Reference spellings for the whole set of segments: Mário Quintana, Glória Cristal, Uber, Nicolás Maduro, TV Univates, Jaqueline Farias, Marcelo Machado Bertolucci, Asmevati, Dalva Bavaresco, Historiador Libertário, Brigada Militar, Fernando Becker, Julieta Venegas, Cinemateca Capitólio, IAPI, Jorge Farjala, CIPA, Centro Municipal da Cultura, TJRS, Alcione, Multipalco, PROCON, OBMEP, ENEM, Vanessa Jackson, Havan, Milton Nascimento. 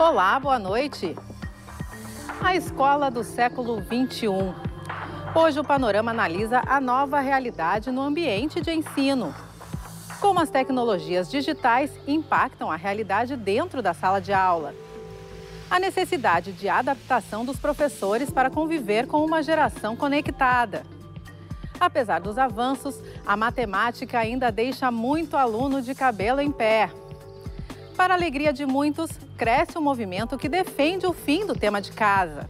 Olá, boa noite. A escola do século XXI. Hoje o Panorama analisa a nova realidade no ambiente de ensino. Como as tecnologias digitais impactam a realidade dentro da sala de aula. A necessidade de adaptação dos professores para conviver com uma geração conectada. Apesar dos avanços, a matemática ainda deixa muito aluno de cabelo em pé. Para a alegria de muitos, cresce um movimento que defende o fim do tema de casa.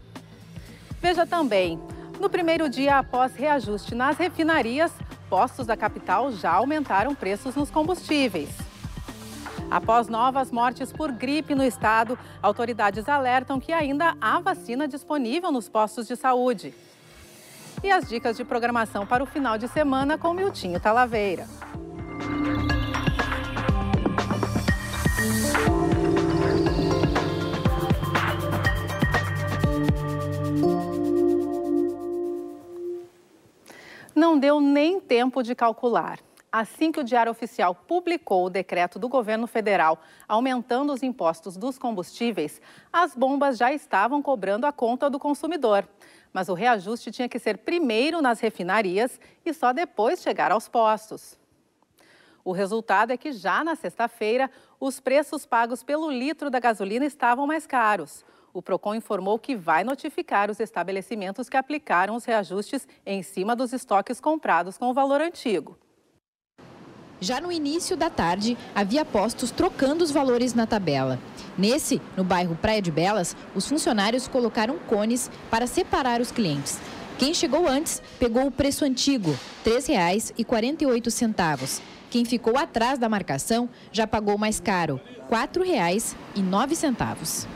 Veja também, no primeiro dia após reajuste nas refinarias, postos da capital já aumentaram preços nos combustíveis. Após novas mortes por gripe no estado, autoridades alertam que ainda há vacina disponível nos postos de saúde. E as dicas de programação para o final de semana com Miltinho Talaveira. Não deu nem tempo de calcular. Assim que o Diário Oficial publicou o decreto do governo federal aumentando os impostos dos combustíveis, as bombas já estavam cobrando a conta do consumidor. Mas o reajuste tinha que ser primeiro nas refinarias e só depois chegar aos postos. O resultado é que já na sexta-feira, os preços pagos pelo litro da gasolina estavam mais caros. O PROCON informou que vai notificar os estabelecimentos que aplicaram os reajustes em cima dos estoques comprados com o valor antigo. Já no início da tarde, havia postos trocando os valores na tabela. Nesse, no bairro Praia de Belas, os funcionários colocaram cones para separar os clientes. Quem chegou antes pegou o preço antigo, R$ 3,48. Quem ficou atrás da marcação já pagou mais caro, R$ 4,09.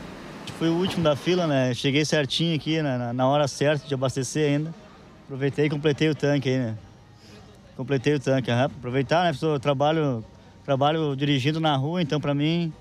Foi o último da fila, né? Cheguei certinho aqui, né? Na hora certa de abastecer ainda. Aproveitei e completei o tanque aí, né? Completei o tanque, aproveitar, né, pessoal? Trabalho dirigindo na rua, então para mim,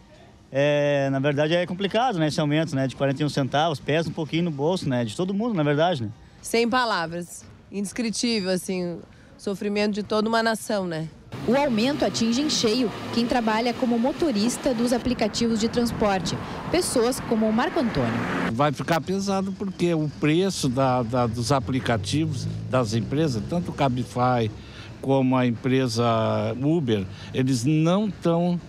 na verdade, é complicado, né, esse aumento, né, de 41 centavos, pesa um pouquinho no bolso, né, de todo mundo, na verdade, né. Sem palavras, indescritível, assim, o sofrimento de toda uma nação, né. O aumento atinge em cheio quem trabalha como motorista dos aplicativos de transporte, pessoas como o Marco Antônio. Vai ficar pesado porque o preço dos aplicativos das empresas, tanto o Cabify como a empresa Uber, eles não estão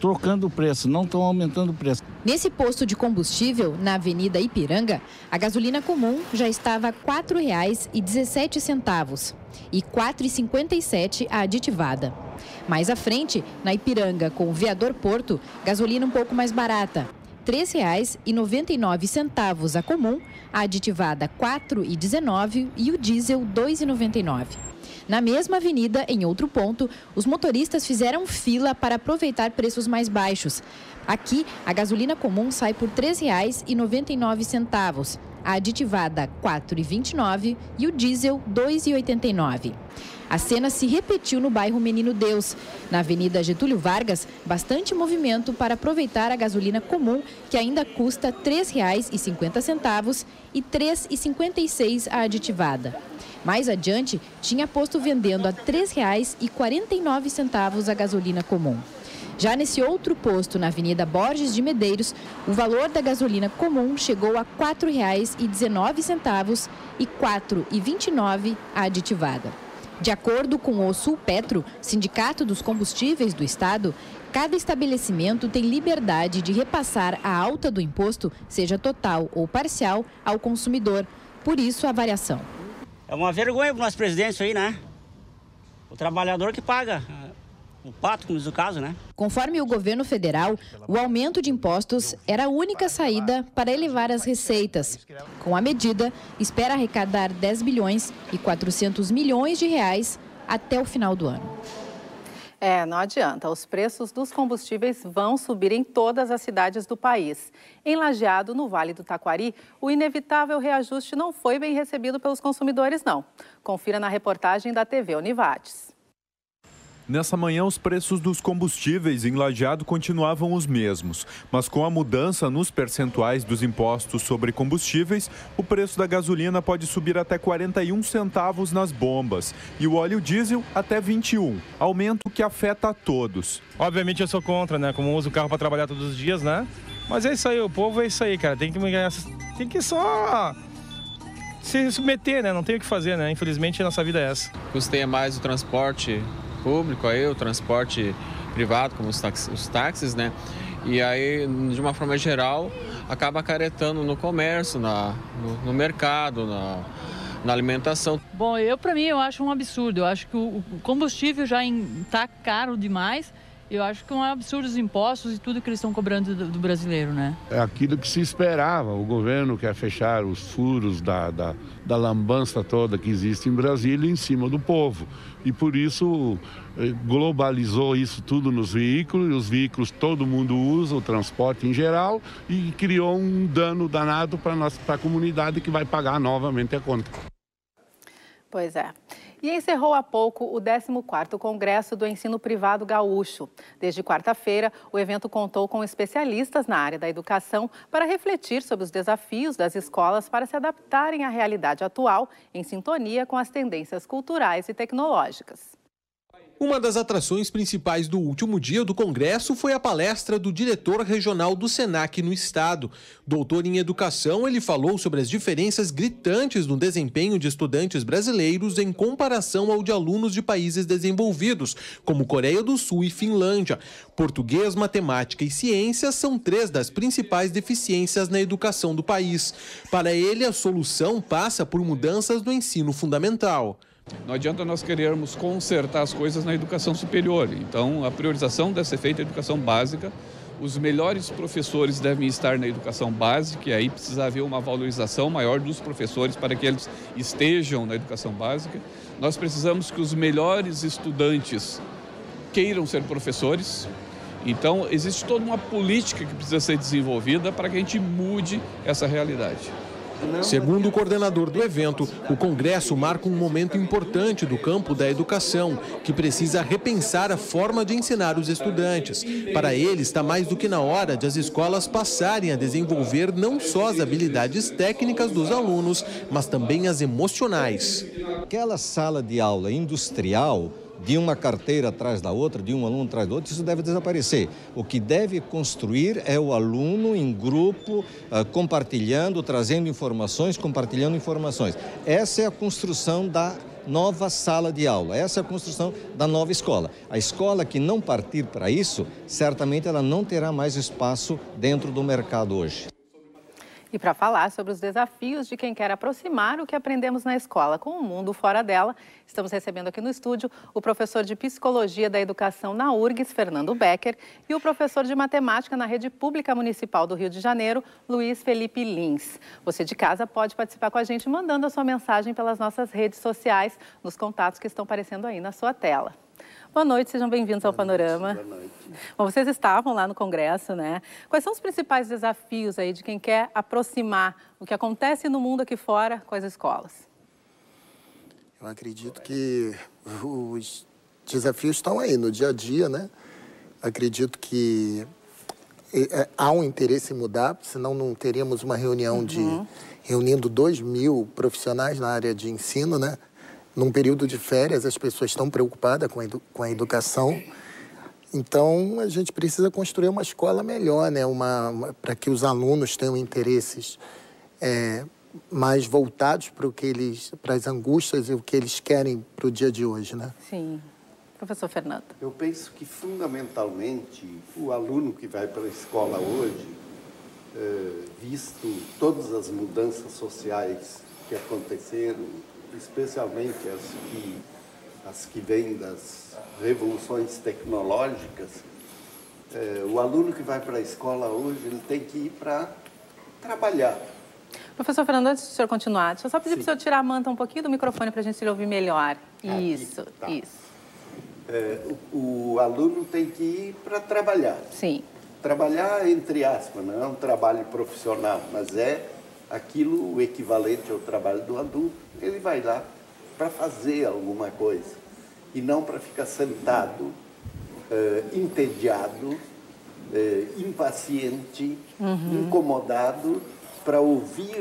trocando o preço, não estão aumentando o preço. Nesse posto de combustível, na Avenida Ipiranga, a gasolina comum já estava R$ 4,17 e R$ 4,57 a aditivada. Mais à frente, na Ipiranga, com o Viador Porto, gasolina um pouco mais barata, R$ 3,99 a comum, a aditivada R$ 4,19 e o diesel R$ 2,99. Na mesma avenida, em outro ponto, os motoristas fizeram fila para aproveitar preços mais baixos. Aqui, a gasolina comum sai por R$ 3,99, a aditivada R$ 4,29 e o diesel R$ 2,89. A cena se repetiu no bairro Menino Deus. Na avenida Getúlio Vargas, bastante movimento para aproveitar a gasolina comum, que ainda custa R$ 3,50 e R$ 3,56 a aditivada. Mais adiante, tinha posto vendendo a R$ 3,49 a gasolina comum. Já nesse outro posto, na Avenida Borges de Medeiros, o valor da gasolina comum chegou a R$ 4,19 e R$ 4,29 a aditivada. De acordo com o Sul Petro, Sindicato dos Combustíveis do Estado, cada estabelecimento tem liberdade de repassar a alta do imposto, seja total ou parcial, ao consumidor. Por isso, a variação. É uma vergonha para o nosso presidente isso aí, né? O trabalhador que paga o pato, como diz o caso, né? Conforme o governo federal, o aumento de impostos era a única saída para elevar as receitas. Com a medida, espera arrecadar 10 bilhões e 400 milhões de reais até o final do ano. Não adianta. Os preços dos combustíveis vão subir em todas as cidades do país. Em Lajeado, no Vale do Taquari, o inevitável reajuste não foi bem recebido pelos consumidores, não. Confira na reportagem da TV Univates. Nessa manhã, os preços dos combustíveis em Lajeado continuavam os mesmos, mas com a mudança nos percentuais dos impostos sobre combustíveis, o preço da gasolina pode subir até 41 centavos nas bombas e o óleo diesel até 21, aumento que afeta a todos. Obviamente eu sou contra, né? Como eu uso o carro para trabalhar todos os dias, né? Mas é isso aí, o povo é isso aí, cara. Tem que só se submeter, né? Não tem o que fazer, né? Infelizmente a nossa vida é essa. Custeia mais o transporte público, aí o transporte privado, como os táxis, né? E aí, de uma forma geral, acaba acarretando no comércio, no mercado, na alimentação. Bom, para mim, eu acho um absurdo. Eu acho que o combustível já está caro demais. Eu acho que é um absurdo os impostos e tudo que eles estão cobrando do brasileiro, né? É aquilo que se esperava. O governo quer fechar os furos da lambança toda que existe em Brasília em cima do povo. E por isso globalizou isso tudo nos veículos, e os veículos todo mundo usa, o transporte em geral, e criou um dano danado para a comunidade que vai pagar novamente a conta. Pois é. E encerrou há pouco o 14º Congresso do Ensino Privado Gaúcho. Desde quarta-feira, o evento contou com especialistas na área da educação para refletir sobre os desafios das escolas para se adaptarem à realidade atual, em sintonia com as tendências culturais e tecnológicas. Uma das atrações principais do último dia do Congresso foi a palestra do diretor regional do Senac no estado. Doutor em educação, ele falou sobre as diferenças gritantes no desempenho de estudantes brasileiros em comparação ao de alunos de países desenvolvidos, como Coreia do Sul e Finlândia. Português, matemática e ciências são três das principais deficiências na educação do país. Para ele, a solução passa por mudanças no ensino fundamental. Não adianta nós querermos consertar as coisas na educação superior. Então, a priorização deve ser feita na educação básica. Os melhores professores devem estar na educação básica, e aí precisa haver uma valorização maior dos professores para que eles estejam na educação básica. Nós precisamos que os melhores estudantes queiram ser professores. Então, existe toda uma política que precisa ser desenvolvida para que a gente mude essa realidade. Segundo o coordenador do evento, o Congresso marca um momento importante do campo da educação, que precisa repensar a forma de ensinar os estudantes. Para ele, está mais do que na hora de as escolas passarem a desenvolver não só as habilidades técnicas dos alunos, mas também as emocionais. Aquela sala de aula industrial, de uma carteira atrás da outra, de um aluno atrás do outro, isso deve desaparecer. O que deve construir é o aluno em grupo, compartilhando, trazendo informações, compartilhando informações. Essa é a construção da nova sala de aula, essa é a construção da nova escola. A escola que não partir para isso, certamente ela não terá mais espaço dentro do mercado hoje. E para falar sobre os desafios de quem quer aproximar o que aprendemos na escola com o mundo fora dela, estamos recebendo aqui no estúdio o professor de Psicologia da Educação na UFRGS, Fernando Becker, e o professor de Matemática na Rede Pública Municipal do Rio de Janeiro, Luiz Felipe Lins. Você de casa pode participar com a gente mandando a sua mensagem pelas nossas redes sociais, nos contatos que estão aparecendo aí na sua tela. Boa noite, sejam bem-vindos ao Panorama. Boa noite. Bom, vocês estavam lá no Congresso, né? Quais são os principais desafios aí de quem quer aproximar o que acontece no mundo aqui fora com as escolas? Eu acredito que os desafios estão aí no dia a dia, né? Acredito que há um interesse em mudar, senão não teríamos uma reunião reunindo 2.000 profissionais na área de ensino, né? Num período de férias, as pessoas estão preocupadas com a educação. Então, a gente precisa construir uma escola melhor, né? Para que os alunos tenham interesses mais voltados para as angústias e o que eles querem para o dia de hoje, né? Sim. Professor Fernando. Eu penso que, fundamentalmente, o aluno que vai para a escola hoje, visto todas as mudanças sociais que aconteceram, especialmente as que vêm das revoluções tecnológicas, o aluno que vai para a escola hoje, ele tem que ir para trabalhar. Professor Fernando, antes do senhor continuar, deixa eu só pedir para o senhor tirar a manta um pouquinho do microfone para a gente lhe ouvir melhor. Isso, aqui, tá. Isso. O aluno tem que ir para trabalhar. Sim. Trabalhar, entre aspas, não é um trabalho profissional, mas é aquilo, o equivalente ao trabalho do adulto. Ele vai lá para fazer alguma coisa. e não para ficar sentado, entediado, impaciente, incomodado, para ouvir,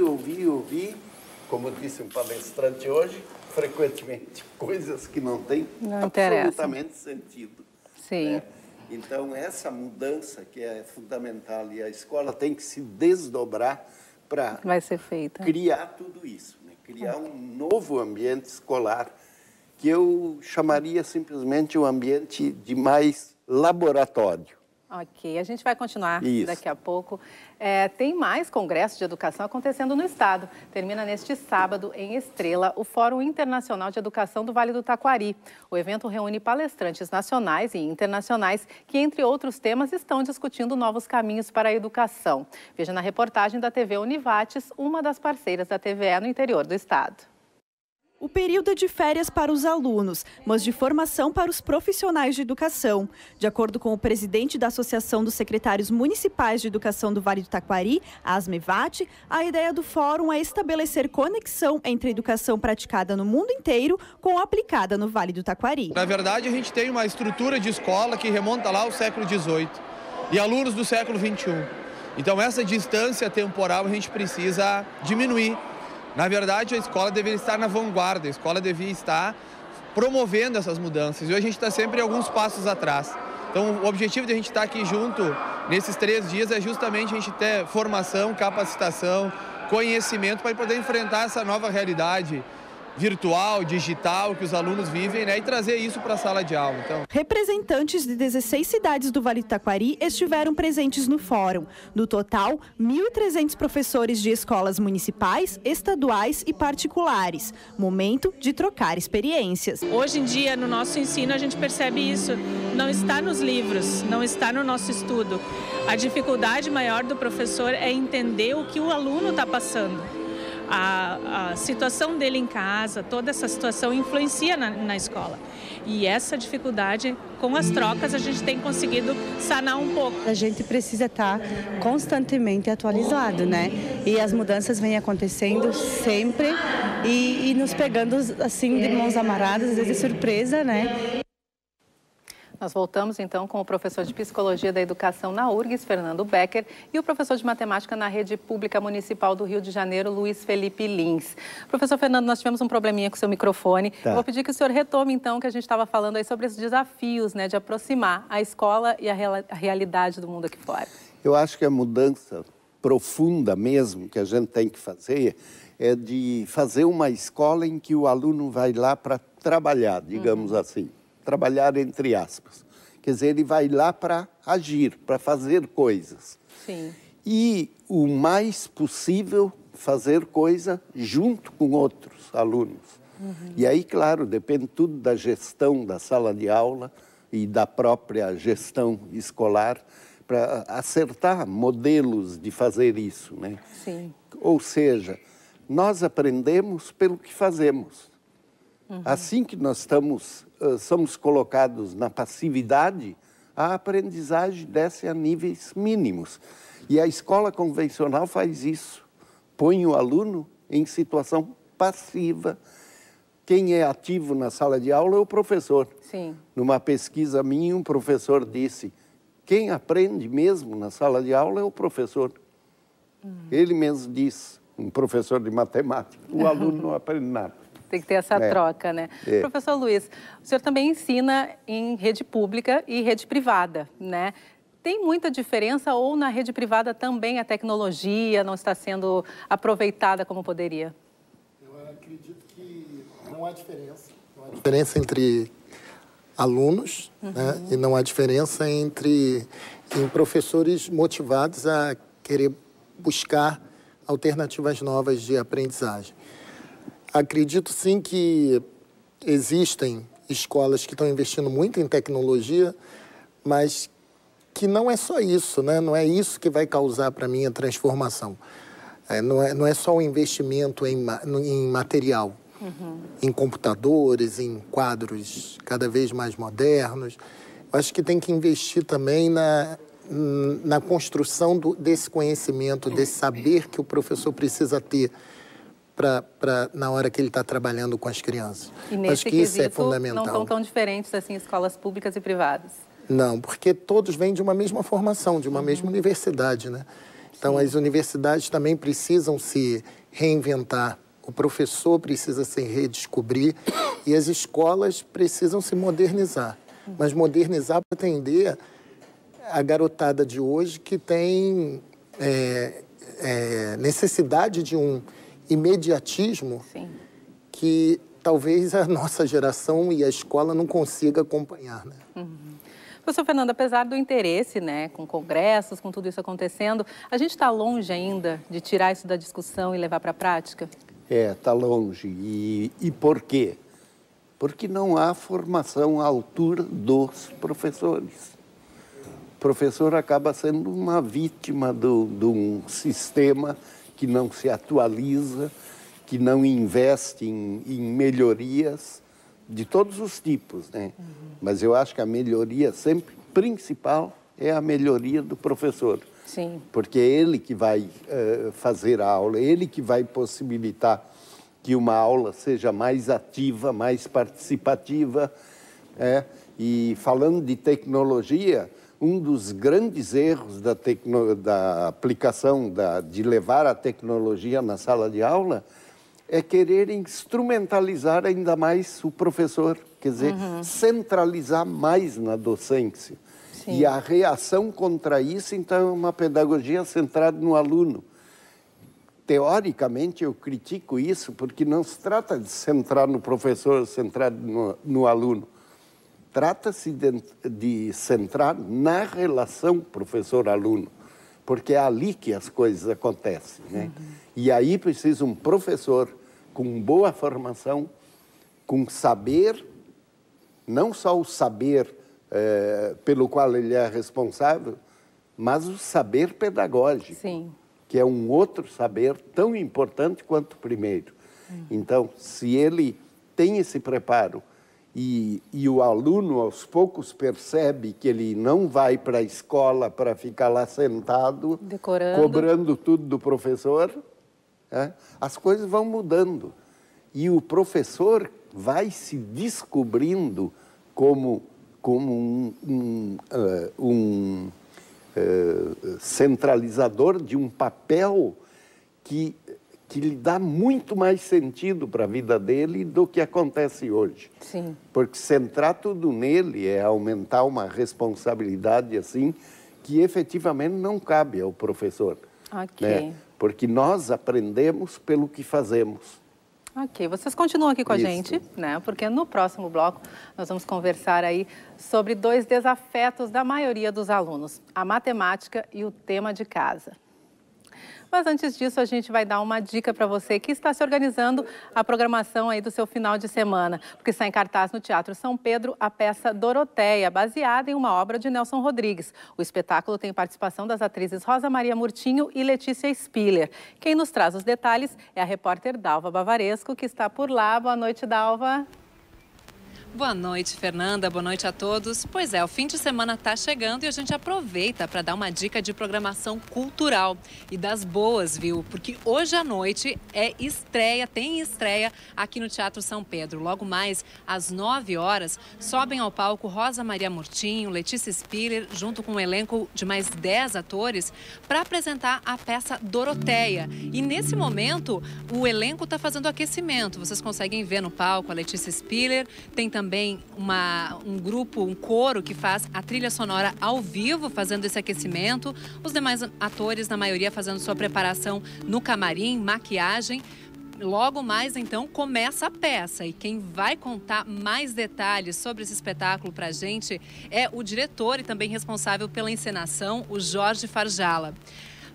como disse um palestrante hoje, frequentemente coisas que não têm absolutamente sentido. Sim. Né? Então, essa mudança que é fundamental e a escola tem que se desdobrar para criar tudo isso, né? Criar um novo ambiente escolar que eu chamaria simplesmente um ambiente de mais laboratório. Ok, a gente vai continuar daqui a pouco. Tem mais congresso de educação acontecendo no Estado. Termina neste sábado, em Estrela, o Fórum Internacional de Educação do Vale do Taquari. O evento reúne palestrantes nacionais e internacionais que, entre outros temas, estão discutindo novos caminhos para a educação. Veja na reportagem da TV Univates, uma das parceiras da TVE no interior do Estado. O período é de férias para os alunos, mas de formação para os profissionais de educação. De acordo com o presidente da Associação dos Secretários Municipais de Educação do Vale do Taquari, Asmevati, a ideia do fórum é estabelecer conexão entre a educação praticada no mundo inteiro com a aplicada no Vale do Taquari. Na verdade, a gente tem uma estrutura de escola que remonta lá ao século XVIII e alunos do século XXI. Então, essa distância temporal a gente precisa diminuir. Na verdade, a escola deveria estar na vanguarda, a escola devia estar promovendo essas mudanças. E hoje a gente está sempre alguns passos atrás. Então, o objetivo de a gente estar aqui junto nesses 3 dias é justamente a gente ter formação, capacitação, conhecimento para poder enfrentar essa nova realidade virtual, digital, que os alunos vivem, né, e trazer isso para a sala de aula. Então. Representantes de 16 cidades do Vale do Taquari estiveram presentes no fórum. No total, 1.300 professores de escolas municipais, estaduais e particulares. Momento de trocar experiências. Hoje em dia, no nosso ensino, a gente percebe isso. Não está nos livros, não está no nosso estudo. A dificuldade maior do professor é entender o que o aluno está passando. A situação dele em casa, toda essa situação influencia na escola. E essa dificuldade, com as trocas, a gente tem conseguido sanar um pouco. A gente precisa estar constantemente atualizado, né? E as mudanças vêm acontecendo sempre e nos pegando assim de mãos amarradas, às vezes de surpresa, né? Nós voltamos, então, com o professor de Psicologia da Educação na URGS, Fernando Becker, e o professor de Matemática na Rede Pública Municipal do Rio de Janeiro, Luiz Felipe Lins. Professor Fernando, nós tivemos um probleminha com o seu microfone. Tá. Vou pedir que o senhor retome, então, que a gente estava falando aí sobre esses desafios, né, de aproximar a escola e a realidade do mundo aqui fora. Eu acho que a mudança profunda mesmo que a gente tem que fazer é de fazer uma escola em que o aluno vai lá para trabalhar, digamos assim. Trabalhar entre aspas. Quer dizer, ele vai lá para agir, para fazer coisas. Sim. E o mais possível fazer coisa junto com outros alunos. E aí, claro, depende tudo da gestão da sala de aula e da própria gestão escolar para acertar modelos de fazer isso, né? Sim. Ou seja, nós aprendemos pelo que fazemos. Assim que nós somos colocados na passividade, a aprendizagem desce a níveis mínimos. E a escola convencional faz isso, põe o aluno em situação passiva. Quem é ativo na sala de aula é o professor. Sim. Numa pesquisa minha, um professor disse, quem aprende mesmo na sala de aula é o professor. Ele mesmo disse, um professor de matemática, o aluno não aprende nada. Tem que ter essa troca, né? Professor Luiz, o senhor também ensina em rede pública e rede privada, né? Tem muita diferença ou na rede privada também a tecnologia não está sendo aproveitada como poderia? Eu acredito que não há diferença. Não há diferença entre alunos, né? E não há diferença entre professores motivados a querer buscar alternativas novas de aprendizagem. Acredito, sim, que existem escolas que estão investindo muito em tecnologia, mas que não é só isso, né? Não é isso que vai causar, para mim, a transformação. Não é só o investimento em material, em computadores, em quadros cada vez mais modernos. Eu acho que tem que investir também na construção desse conhecimento, desse saber que o professor precisa ter na hora que ele está trabalhando com as crianças. E nesse acho que isso é fundamental. Não são tão diferentes assim escolas públicas e privadas? Não, porque todos vêm de uma mesma formação, de uma mesma universidade, né? Então, as universidades também precisam se reinventar, o professor precisa se redescobrir e as escolas precisam se modernizar. Mas modernizar para atender a garotada de hoje que tem necessidade de um imediatismo que talvez a nossa geração e a escola não consiga acompanhar, né? Professor Fernando, apesar do interesse, né, com congressos, com tudo isso acontecendo, a gente está longe ainda de tirar isso da discussão e levar para a prática? É, está longe. E por quê? Porque não há formação à altura dos professores. O professor acaba sendo uma vítima de um sistema que não se atualiza, que não investe em melhorias, de todos os tipos, né? Mas eu acho que a melhoria sempre principal é a melhoria do professor. Sim. Porque é ele que vai fazer a aula, é ele que vai possibilitar que uma aula seja mais ativa, mais participativa. É? E falando de tecnologia, um dos grandes erros da aplicação, de levar a tecnologia na sala de aula, é querer instrumentalizar ainda mais o professor, quer dizer, centralizar mais na docência. Sim. E a reação contra isso, então, é uma pedagogia centrada no aluno. Teoricamente, eu critico isso porque não se trata de centrar no professor, centrar no aluno. Trata-se de centrar na relação professor-aluno, porque é ali que as coisas acontecem, né? E aí precisa um professor com boa formação, com saber, não só o saber pelo qual ele é responsável, mas o saber pedagógico, que é um outro saber tão importante quanto o primeiro. Então, se ele tem esse preparo e o aluno, aos poucos, percebe que ele não vai para a escola para ficar lá sentado, decorando, cobrando tudo do professor, as coisas vão mudando e o professor vai se descobrindo como um centralizador de um papel que lhe dá muito mais sentido para a vida dele do que acontece hoje. Sim. Porque centrar tudo nele é aumentar uma responsabilidade assim que efetivamente não cabe ao professor. Ok. Né? Porque nós aprendemos pelo que fazemos. Ok, vocês continuam aqui com a gente, né? Porque no próximo bloco nós vamos conversar aí sobre dois desafetos da maioria dos alunos, a matemática e o tema de casa. Mas antes disso, a gente vai dar uma dica para você que está se organizando a programação aí do seu final de semana, porque está em cartaz no Teatro São Pedro a peça Doroteia, baseada em uma obra de Nelson Rodrigues. O espetáculo tem participação das atrizes Rosa Maria Murtinho e Letícia Spiller. Quem nos traz os detalhes é a repórter Dalva Bavaresco, que está por lá. Boa noite, Dalva. Boa noite, Fernanda. Boa noite a todos. Pois é, o fim de semana está chegando e a gente aproveita para dar uma dica de programação cultural. E das boas, viu? Porque hoje à noite é estreia, tem estreia aqui no Teatro São Pedro. Logo mais, às 9 horas, sobem ao palco Rosa Maria Murtinho, Letícia Spiller, junto com um elenco de mais 10 atores, para apresentar a peça Doroteia. E nesse momento, o elenco está fazendo aquecimento. Vocês conseguem ver no palco a Letícia Spiller, tem também um grupo, um coro que faz a trilha sonora ao vivo, fazendo esse aquecimento. Os demais atores, na maioria, fazendo sua preparação no camarim, maquiagem. Logo mais, então, começa a peça. E quem vai contar mais detalhes sobre esse espetáculo pra gente é o diretor e também responsável pela encenação, o Jorge Farjala.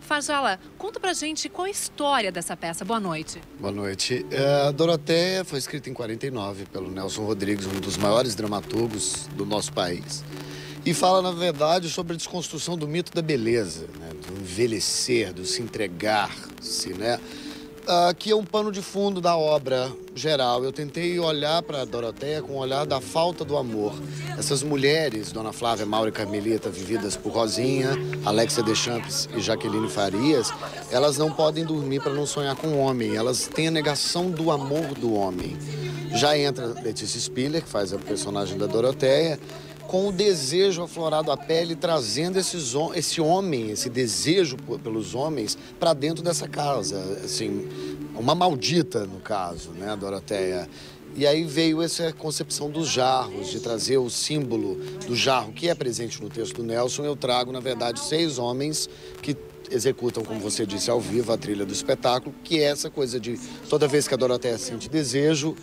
Farjala, conta pra gente qual a história dessa peça. Boa noite. Boa noite. A Doroteia foi escrita em 49 pelo Nelson Rodrigues, um dos maiores dramaturgos do nosso país. E fala, na verdade, sobre a desconstrução do mito da beleza, né? Do envelhecer, do se entregar-se, né? que é um pano de fundo da obra geral. Eu tentei olhar para a Doroteia com o olhar da falta do amor. Essas mulheres, Dona Flávia, Maura e Carmelita, vividas por Rosinha, Alexia Deschamps e Jaqueline Farias, elas não podem dormir para não sonhar com o homem. Elas têm a negação do amor do homem. Já entra Letícia Spiller, que faz a personagem da Doroteia, com o desejo aflorado à pele, trazendo esse desejo pelos homens para dentro dessa casa, assim, uma maldita no caso, né, Doroteia? E aí veio essa concepção dos jarros, de trazer o símbolo do jarro, que é presente no texto do Nelson. Eu trago, na verdade, 6 homens que executam, como você disse, ao vivo a trilha do espetáculo, que é essa coisa de toda vez que a Doroteia sente desejo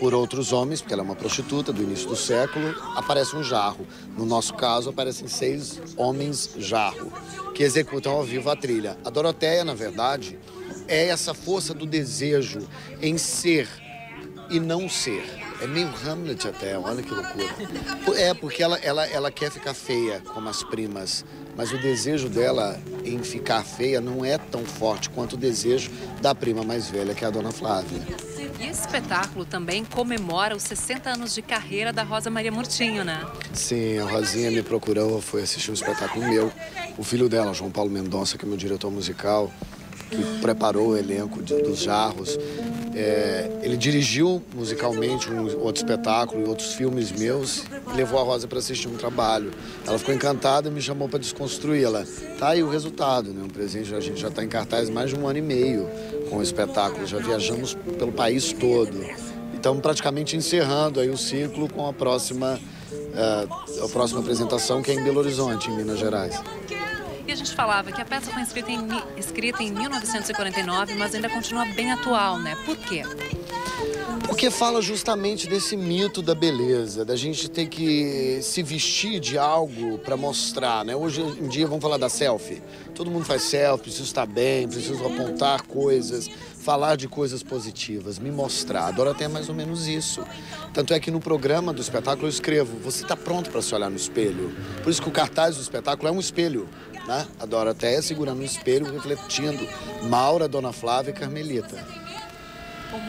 por outros homens, porque ela é uma prostituta do início do século, aparece um jarro. No nosso caso, aparecem 6 homens jarro, que executam ao vivo a trilha. A Doroteia, na verdade, é essa força do desejo em ser e não ser. É meio Hamlet até, olha que loucura. É, porque ela quer ficar feia, como as primas, mas o desejo dela em ficar feia não é tão forte quanto o desejo da prima mais velha, que é a Dona Flávia. E esse espetáculo também comemora os 60 anos de carreira da Rosa Maria Murtinho, né? Sim, a Rosinha me procurou, foi assistir um espetáculo meu. O filho dela, João Paulo Mendonça, que é meu diretor musical, que preparou o elenco dos Jarros, ele dirigiu musicalmente um outro espetáculo e outros filmes meus e levou a Rosa para assistir um trabalho. Ela ficou encantada e me chamou para desconstruí-la. Tá aí o resultado, né? Um presente, a gente já está em cartaz mais de 1 ano e meio com o espetáculo. Já viajamos pelo país todo. Estamos praticamente encerrando aí o ciclo com a próxima apresentação, que é em Belo Horizonte, em Minas Gerais. E a gente falava que a peça foi escrita em 1949, mas ainda continua bem atual, né? Por quê? Porque fala justamente desse mito da beleza, da gente ter que se vestir de algo para mostrar, né? Hoje em dia vamos falar da selfie. Todo mundo faz selfie, preciso estar bem, preciso apontar coisas, falar de coisas positivas, me mostrar. Adoro até mais ou menos isso. Tanto é que no programa do espetáculo eu escrevo, você está pronto para se olhar no espelho. Por isso que o cartaz do espetáculo é um espelho, né? A Doroteia segurando um espelho, refletindo Maura, Dona Flávia e Carmelita.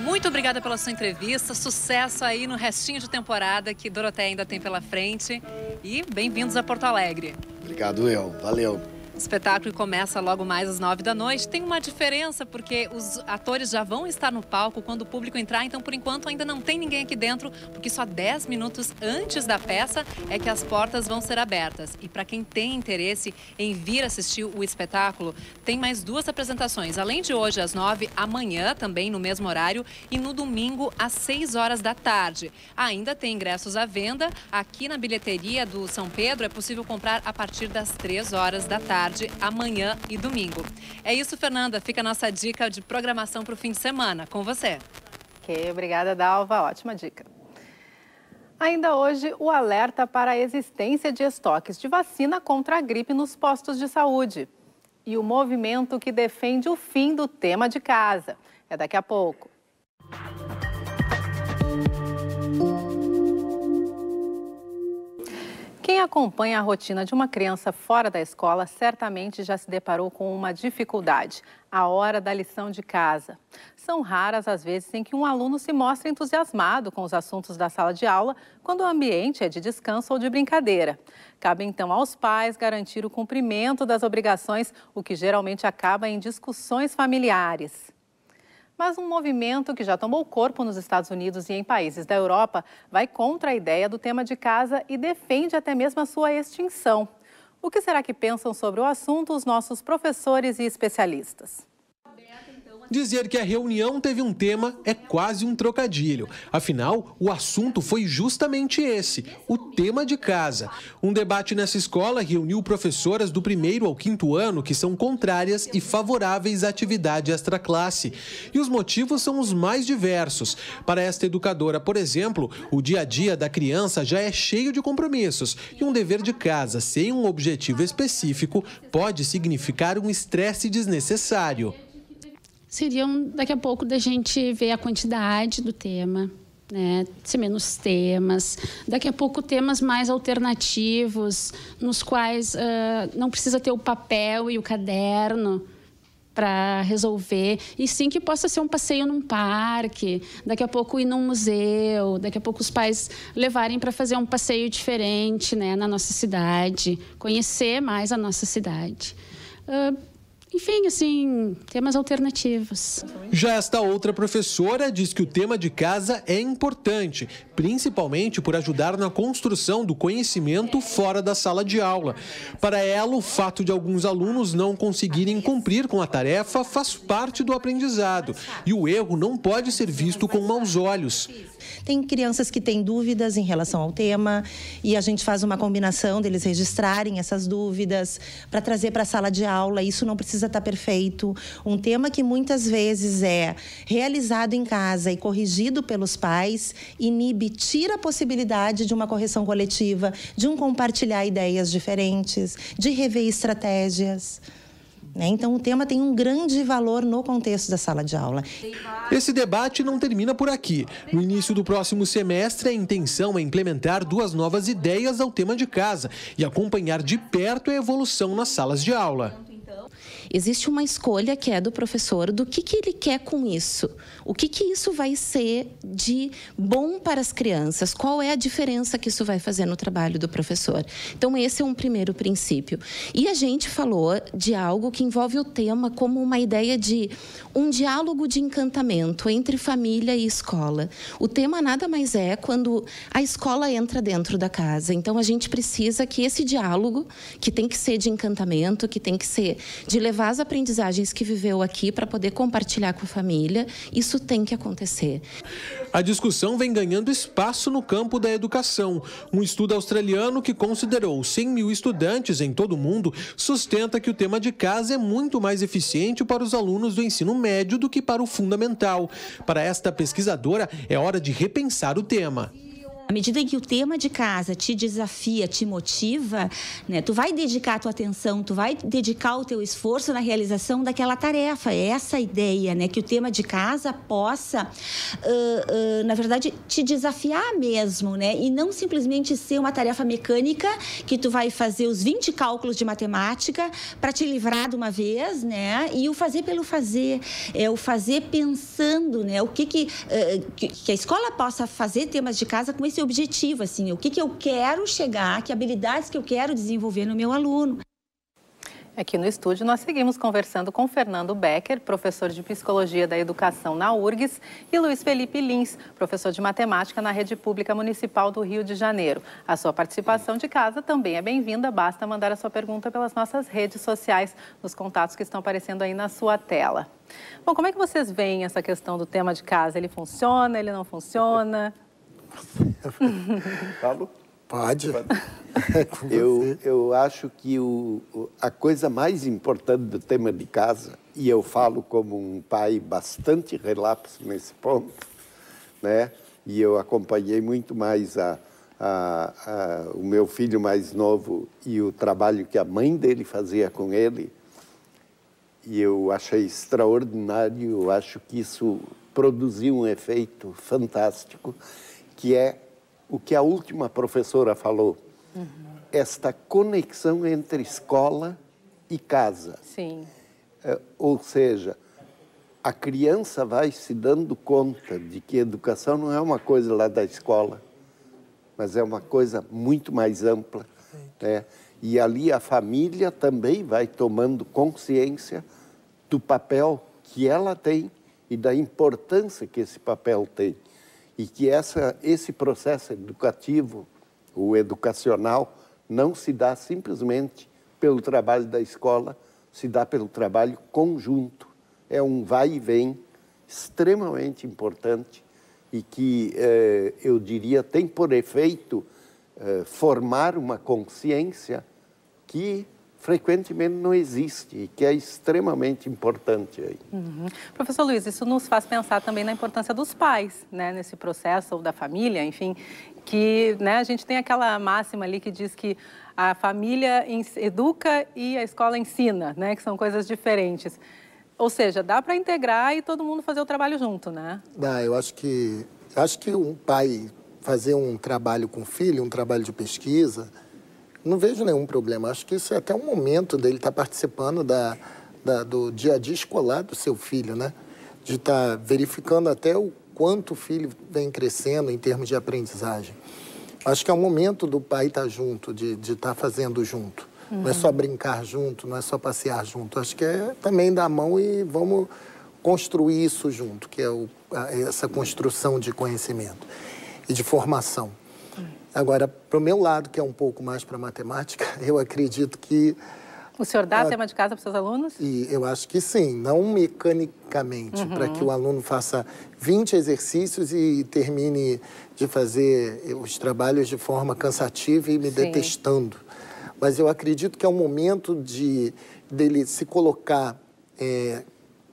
Muito obrigada pela sua entrevista, sucesso aí no restinho de temporada que Doroteia ainda tem pela frente e bem-vindos a Porto Alegre. Obrigado eu, valeu. O espetáculo começa logo mais às 21h. Tem uma diferença porque os atores já vão estar no palco quando o público entrar, então por enquanto ainda não tem ninguém aqui dentro, porque só 10 minutos antes da peça é que as portas vão ser abertas. E para quem tem interesse em vir assistir o espetáculo, tem mais 2 apresentações. Além de hoje às 9h, amanhã também no mesmo horário e no domingo às 18h. Ainda tem ingressos à venda aqui na bilheteria do São Pedro, é possível comprar a partir das 15h. Amanhã e domingo. É isso, Fernanda. Fica a nossa dica de programação para o fim de semana. Com você. Ok, obrigada, Dalva. Ótima dica. Ainda hoje, o alerta para a existência de estoques de vacina contra a gripe nos postos de saúde. E o movimento que defende o fim do tema de casa. É daqui a pouco. Quem acompanha a rotina de uma criança fora da escola certamente já se deparou com uma dificuldade, a hora da lição de casa. São raras as vezes em que um aluno se mostra entusiasmado com os assuntos da sala de aula quando o ambiente é de descanso ou de brincadeira. Cabe então aos pais garantir o cumprimento das obrigações, o que geralmente acaba em discussões familiares. Mas um movimento que já tomou corpo nos Estados Unidos e em países da Europa vai contra a ideia do tema de casa e defende até mesmo a sua extinção. O que será que pensam sobre o assunto os nossos professores e especialistas? Dizer que a reunião teve um tema é quase um trocadilho. Afinal, o assunto foi justamente esse, o tema de casa. Um debate nessa escola reuniu professoras do 1º ao 5º ano que são contrárias e favoráveis à atividade extraclasse. E os motivos são os mais diversos. Para esta educadora, por exemplo, o dia a dia da criança já é cheio de compromissos. E um dever de casa sem um objetivo específico pode significar um estresse desnecessário. Seriam daqui a pouco da gente ver a quantidade do tema, né? Ser menos temas, daqui a pouco temas mais alternativos, nos quais não precisa ter o papel e o caderno para resolver, e sim que possa ser um passeio num parque, daqui a pouco ir num museu, daqui a pouco os pais levarem para fazer um passeio diferente, né, na nossa cidade, conhecer mais a nossa cidade. Enfim, assim, temas alternativos. Já esta outra professora diz que o tema de casa é importante, principalmente por ajudar na construção do conhecimento fora da sala de aula. Para ela, o fato de alguns alunos não conseguirem cumprir com a tarefa faz parte do aprendizado e o erro não pode ser visto com maus olhos. Tem crianças que têm dúvidas em relação ao tema e a gente faz uma combinação deles registrarem essas dúvidas para trazer para a sala de aula. Isso não precisa estar perfeito. Um tema que muitas vezes é realizado em casa e corrigido pelos pais inibe, tira a possibilidade de uma correção coletiva, de um compartilhar ideias diferentes, de rever estratégias. Então, o tema tem um grande valor no contexto da sala de aula. Esse debate não termina por aqui. No início do próximo semestre, a intenção é implementar duas novas ideias ao tema de casa e acompanhar de perto a evolução nas salas de aula. Existe uma escolha que é do professor do que ele quer com isso. O que isso vai ser de bom para as crianças? Qual é a diferença que isso vai fazer no trabalho do professor? Então, esse é um primeiro princípio. E a gente falou de algo que envolve o tema como uma ideia de um diálogo de encantamento entre família e escola. O tema nada mais é quando a escola entra dentro da casa. Então, a gente precisa que esse diálogo, que tem que ser de encantamento, que tem que ser de levar as aprendizagens que viveu aqui para poder compartilhar com a família, isso tem que acontecer. A discussão vem ganhando espaço no campo da educação. Um estudo australiano que considerou 100 mil estudantes em todo o mundo sustenta que o tema de casa é muito mais eficiente para os alunos do ensino médio do que para o fundamental. Para esta pesquisadora, é hora de repensar o tema. À medida em que o tema de casa te desafia, te motiva, né, tu vai dedicar a tua atenção, tu vai dedicar o teu esforço na realização daquela tarefa. É essa a ideia, né, que o tema de casa possa, na verdade, te desafiar mesmo, né, e não simplesmente ser uma tarefa mecânica que tu vai fazer os 20 cálculos de matemática para te livrar de uma vez, né, e o fazer pelo fazer, é o fazer pensando, né, o que a escola possa fazer temas de casa com esse objetivo, assim, o que eu quero chegar, que habilidades que eu quero desenvolver no meu aluno. Aqui no estúdio nós seguimos conversando com Fernando Becker, professor de Psicologia da Educação na UFRGS, e Luiz Felipe Lins, professor de Matemática na Rede Pública Municipal do Rio de Janeiro. A sua participação de casa também é bem-vinda, basta mandar a sua pergunta pelas nossas redes sociais, nos contatos que estão aparecendo aí na sua tela. Bom, como é que vocês veem essa questão do tema de casa? Ele funciona, ele não funciona? Paulo? Pode. Eu acho que a coisa mais importante do tema de casa, e eu falo como um pai bastante relapso nesse ponto, né? E eu acompanhei muito mais o meu filho mais novo e o trabalho que a mãe dele fazia com ele, e eu achei extraordinário, eu acho que isso produziu um efeito fantástico, que é o que a última professora falou, esta conexão entre escola e casa. Sim. Ou seja, a criança vai se dando conta de que educação não é uma coisa lá da escola, mas é uma coisa muito mais ampla, né? E ali a família também vai tomando consciência do papel que ela tem e da importância que esse papel tem. E que esse processo educativo, ou educacional, não se dá simplesmente pelo trabalho da escola, se dá pelo trabalho conjunto. É um vai e vem extremamente importante e que, eu diria, tem por efeito formar uma consciência que frequentemente não existe e que é extremamente importante aí. Professor Luiz, isso nos faz pensar também na importância dos pais, né, nesse processo, ou da família, enfim, que, né, a gente tem aquela máxima ali que diz que a família educa e a escola ensina, né, que são coisas diferentes. Ou seja, dá para integrar e todo mundo fazer o trabalho junto, né? Não, eu acho que um pai fazer um trabalho com o filho, um trabalho de pesquisa, não vejo nenhum problema. Acho que isso é até um momento dele estar participando do dia a dia escolar do seu filho, né? De estar verificando até o quanto o filho vem crescendo em termos de aprendizagem. Acho que é o momento do pai estar junto, de estar fazendo junto. Não é só brincar junto, não é só passear junto. Acho que é também dar a mão e vamos construir isso junto, que é essa construção de conhecimento e de formação. Agora, para o meu lado, que é um pouco mais para matemática, eu acredito que... O senhor dá tema de casa para os seus alunos? E eu acho que sim, não mecanicamente, para que o aluno faça 20 exercícios e termine de fazer os trabalhos de forma cansativa e me detestando. Mas eu acredito que é um momento dele se colocar,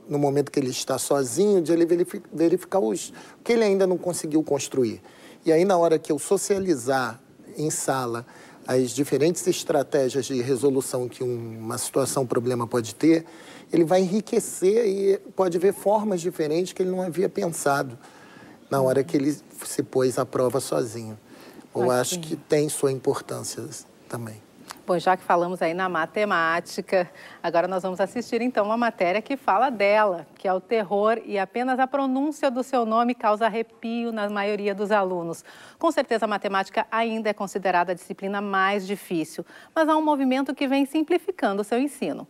no momento que ele está sozinho, de ele verificar o que ele ainda não conseguiu construir. E aí, na hora que eu socializar em sala as diferentes estratégias de resolução que uma situação, um problema pode ter, ele vai enriquecer e pode ver formas diferentes que ele não havia pensado na hora que ele se pôs à prova sozinho. Eu acho que tem sua importância também. Bom, já que falamos aí na matemática, agora nós vamos assistir, então, uma matéria que fala dela, que é o terror, e apenas a pronúncia do seu nome causa arrepio na maioria dos alunos. Com certeza, a matemática ainda é considerada a disciplina mais difícil, mas há um movimento que vem simplificando o seu ensino.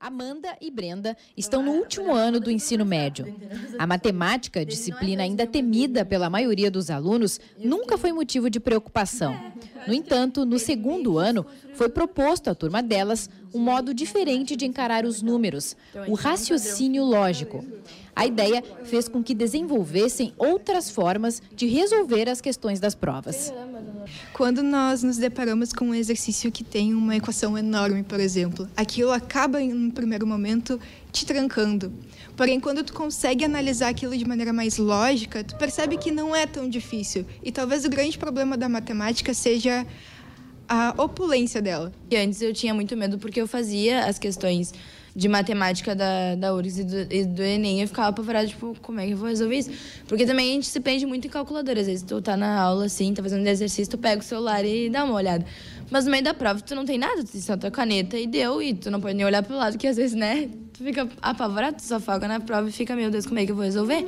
Amanda e Brenda estão no último ano do ensino médio. A matemática, disciplina ainda temida pela maioria dos alunos, nunca foi motivo de preocupação. No entanto, no segundo ano, foi proposto à turma delas um modo diferente de encarar os números, o raciocínio lógico. A ideia fez com que desenvolvessem outras formas de resolver as questões das provas. Quando nós nos deparamos com um exercício que tem uma equação enorme, por exemplo, aquilo acaba, em um primeiro momento, te trancando. Porém, quando tu consegue analisar aquilo de maneira mais lógica, tu percebe que não é tão difícil. E talvez o grande problema da matemática seja a opulência dela. E antes eu tinha muito medo porque eu fazia as questões de matemática da UFRGS e do ENEM, eu ficava apavorada, tipo, como é que eu vou resolver isso? Porque também a gente se prende muito em calculadora. Às vezes tu tá na aula, assim, tá fazendo exercício, tu pega o celular e dá uma olhada. Mas no meio da prova tu não tem nada, tu tem só tua caneta e deu, e tu não pode nem olhar pro lado, que às vezes, né, tu fica apavorado, tu só foca na prova e fica, meu Deus, como é que eu vou resolver?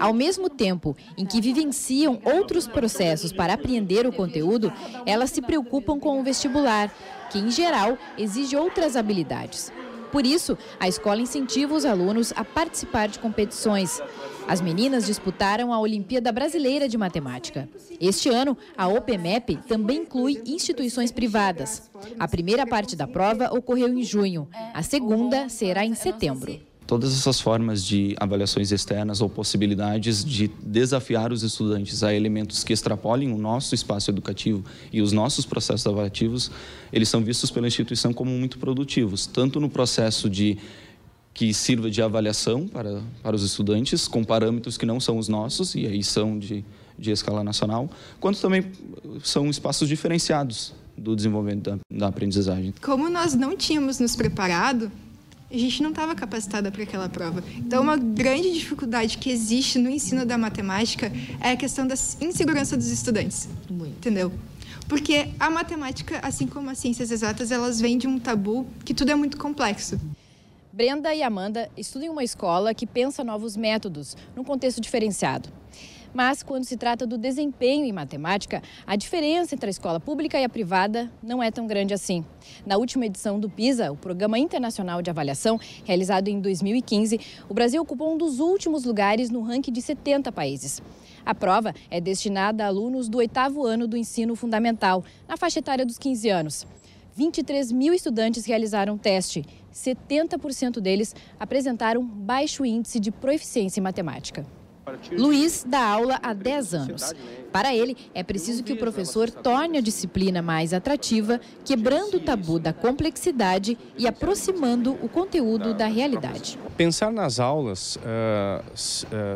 Ao mesmo tempo em que vivenciam outros processos para apreender o conteúdo, elas se preocupam com o vestibular, que em geral exige outras habilidades. Por isso, a escola incentiva os alunos a participar de competições. As meninas disputaram a Olimpíada Brasileira de Matemática. Este ano, a OBMEP também inclui instituições privadas. A primeira parte da prova ocorreu em junho, a segunda será em setembro. Todas essas formas de avaliações externas ou possibilidades de desafiar os estudantes a elementos que extrapolem o nosso espaço educativo e os nossos processos avaliativos, eles são vistos pela instituição como muito produtivos, tanto no processo que sirva de avaliação para os estudantes, com parâmetros que não são os nossos, e aí são de escala nacional, quanto também são espaços diferenciados do desenvolvimento da aprendizagem. Como nós não tínhamos nos preparado, a gente não estava capacitada para aquela prova. Então, uma grande dificuldade que existe no ensino da matemática é a questão da insegurança dos estudantes. Muito. Entendeu? Porque a matemática, assim como as ciências exatas, elas vêm de um tabu que tudo é muito complexo. Brenda e Amanda estudam em uma escola que pensa novos métodos, num contexto diferenciado. Mas, quando se trata do desempenho em matemática, a diferença entre a escola pública e a privada não é tão grande assim. Na última edição do PISA, o Programa Internacional de Avaliação, realizado em 2015, o Brasil ocupou um dos últimos lugares no ranking de 70 países. A prova é destinada a alunos do 8º ano do ensino fundamental, na faixa etária dos 15 anos. 23 mil estudantes realizaram o teste. 70% deles apresentaram baixo índice de proficiência em matemática. Luiz dá aula há 10 anos. Para ele, é preciso que o professor torne a disciplina mais atrativa, quebrando o tabu da complexidade e aproximando o conteúdo da realidade. Pensar nas aulas,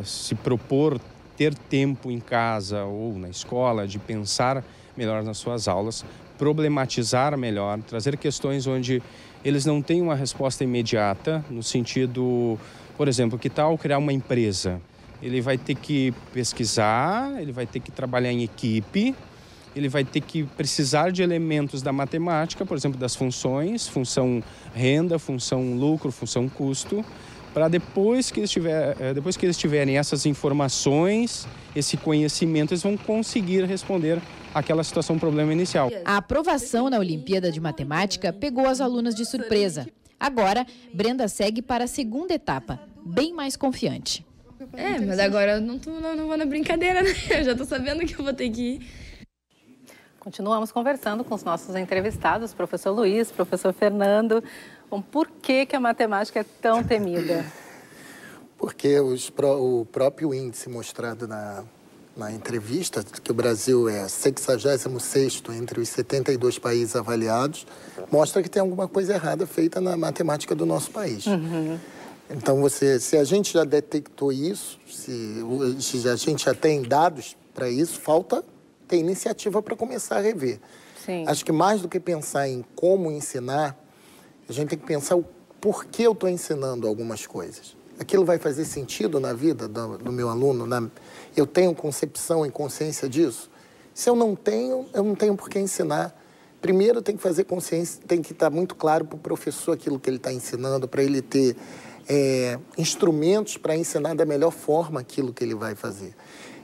se propor ter tempo em casa ou na escola de pensar melhor nas suas aulas, problematizar melhor, trazer questões onde eles não têm uma resposta imediata, no sentido, por exemplo, que tal criar uma empresa? Ele vai ter que pesquisar, ele vai ter que trabalhar em equipe, ele vai ter que precisar de elementos da matemática, por exemplo, das funções, função renda, função lucro, função custo, para depois que eles tiverem essas informações, esse conhecimento, eles vão conseguir responder aquela situação, problema inicial. A aprovação na Olimpíada de Matemática pegou as alunas de surpresa. Agora, Brenda segue para a segunda etapa, bem mais confiante. É, mas agora eu não vou na brincadeira, né? Eu já estou sabendo que eu vou ter que ir. Continuamos conversando com os nossos entrevistados, professor Luiz, professor Fernando. Bom, por que a matemática é tão temida? Porque o próprio índice mostrado na entrevista, que o Brasil é 66º entre os 72 países avaliados, mostra que tem alguma coisa errada feita na matemática do nosso país. Uhum. Então, se a gente já detectou isso, se a gente já tem dados para isso, falta... tem iniciativa para começar a rever. Sim. Acho que mais do que pensar em como ensinar, a gente tem que pensar o porquê eu estou ensinando algumas coisas. Aquilo vai fazer sentido na vida do meu aluno? Eu tenho concepção e consciência disso? Se eu não tenho, eu não tenho por que ensinar. Primeiro, tem que fazer consciência, tem que estar muito claro para o professor aquilo que ele está ensinando, para ele ter instrumentos para ensinar da melhor forma aquilo que ele vai fazer.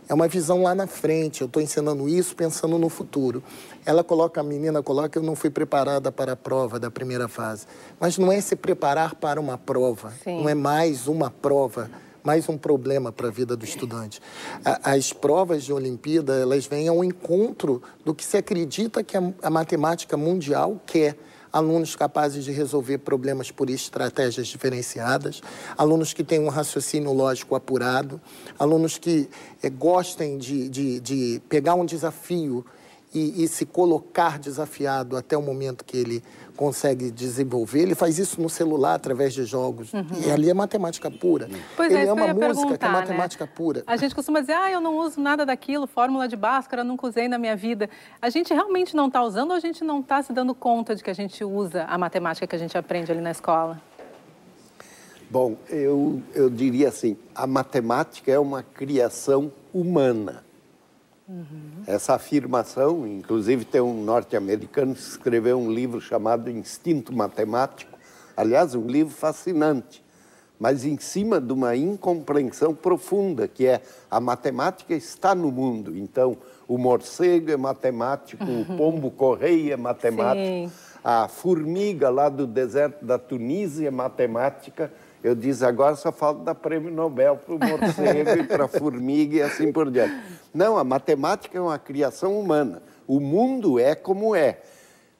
É uma visão lá na frente, eu estou ensinando isso pensando no futuro. Ela coloca, a menina coloca, eu não fui preparada para a prova da primeira fase. Mas não é se preparar para uma prova, Sim. não é mais uma prova, mais um problema para a vida do estudante. As provas de Olimpíada, elas vêm ao encontro do que se acredita que a matemática mundial quer. Alunos capazes de resolver problemas por estratégias diferenciadas, alunos que tenham um raciocínio lógico apurado, alunos que gostem de pegar um desafio e se colocar desafiado até o momento que ele consegue desenvolver. Ele faz isso no celular, através de jogos. Uhum. E ali é matemática pura. Pois ele é, ama música, que é matemática pura. A gente costuma dizer, eu não uso nada daquilo, fórmula de Bhaskara, nunca usei na minha vida. A gente realmente não está usando ou a gente não está se dando conta de que a gente usa a matemática que a gente aprende ali na escola? Bom, eu diria assim, a matemática é uma criação humana. Uhum. Essa afirmação, inclusive tem um norte-americano que escreveu um livro chamado Instinto Matemático, aliás, um livro fascinante, mas em cima de uma incompreensão profunda, que é a matemática está no mundo. Então, o morcego é matemático, uhum. o pombo-correia é matemático, Sim. a formiga lá do deserto da Tunísia é matemática. Eu disse, agora só falta dar prêmio Nobel para o morcego e para a formiga e assim por diante. Não, a matemática é uma criação humana. O mundo é como é.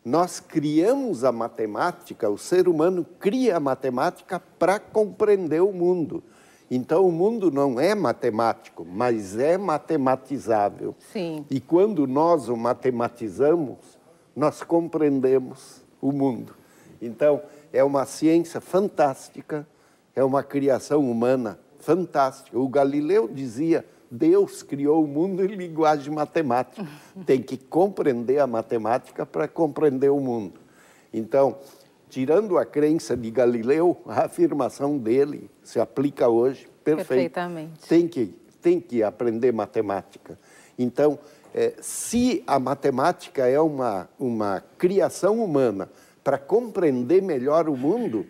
Nós criamos a matemática, o ser humano cria a matemática para compreender o mundo. Então, o mundo não é matemático, mas é matematizável. Sim. E quando nós o matematizamos, nós compreendemos o mundo. Então, é uma ciência fantástica. É uma criação humana fantástica. O Galileu dizia, Deus criou o mundo em linguagem matemática. Tem que compreender a matemática para compreender o mundo. Então, tirando a crença de Galileu, a afirmação dele se aplica hoje perfeitamente. Tem que aprender matemática. Então, se a matemática é uma criação humana para compreender melhor o mundo...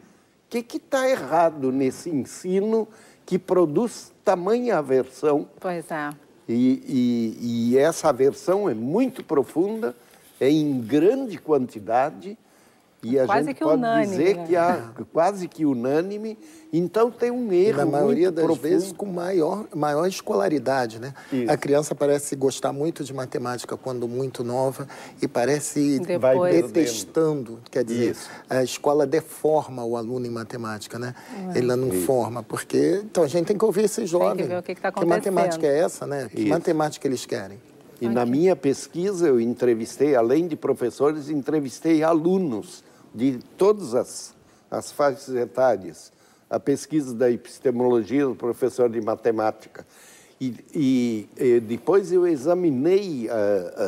O que está errado nesse ensino que produz tamanha aversão? Pois é. E essa aversão é muito profunda, é em grande quantidade, e a quase gente que pode unânime, dizer né? que é quase que unânime. Então, tem um erro muito profundo. Na maioria das vezes, com maior escolaridade, né? Isso. A criança parece gostar muito de matemática quando muito nova e parece detestando. Quer dizer, Isso. a escola deforma o aluno em matemática, né? Ele não Isso. forma, porque... Então, a gente tem que ouvir esses jovens. Tem que ver o que está acontecendo. Que matemática é essa, né? Isso. Que matemática eles querem? E na minha pesquisa, eu entrevistei, além de professores, entrevistei alunos de todas as faixas etárias. A pesquisa da epistemologia do professor de matemática. E depois eu examinei